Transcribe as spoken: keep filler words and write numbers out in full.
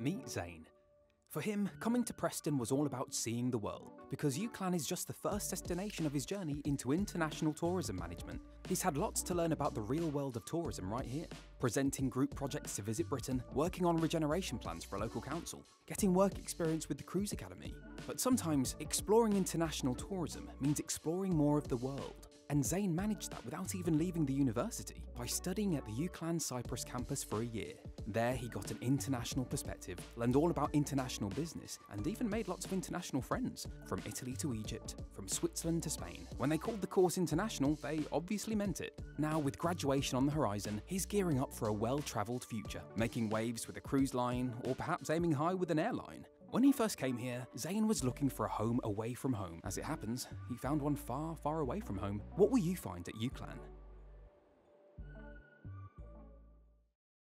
Meet Zane. For him, coming to Preston was all about seeing the world, because UCLan is just the first destination of his journey into international tourism management. He's had lots to learn about the real world of tourism right here. Presenting group projects to visit Britain, working on regeneration plans for a local council, getting work experience with the Cruise Academy. But sometimes, exploring international tourism means exploring more of the world. And Zane managed that without even leaving the university by studying at the UCLan Cyprus campus for a year. There he got an international perspective, learned all about international business, and even made lots of international friends, from Italy to Egypt, from Switzerland to Spain. When they called the course international, they obviously meant it. Now, with graduation on the horizon, he's gearing up for a well-travelled future, making waves with a cruise line, or perhaps aiming high with an airline. When he first came here, Zane was looking for a home away from home. As it happens, he found one far, far away from home. What will you find at UCLan?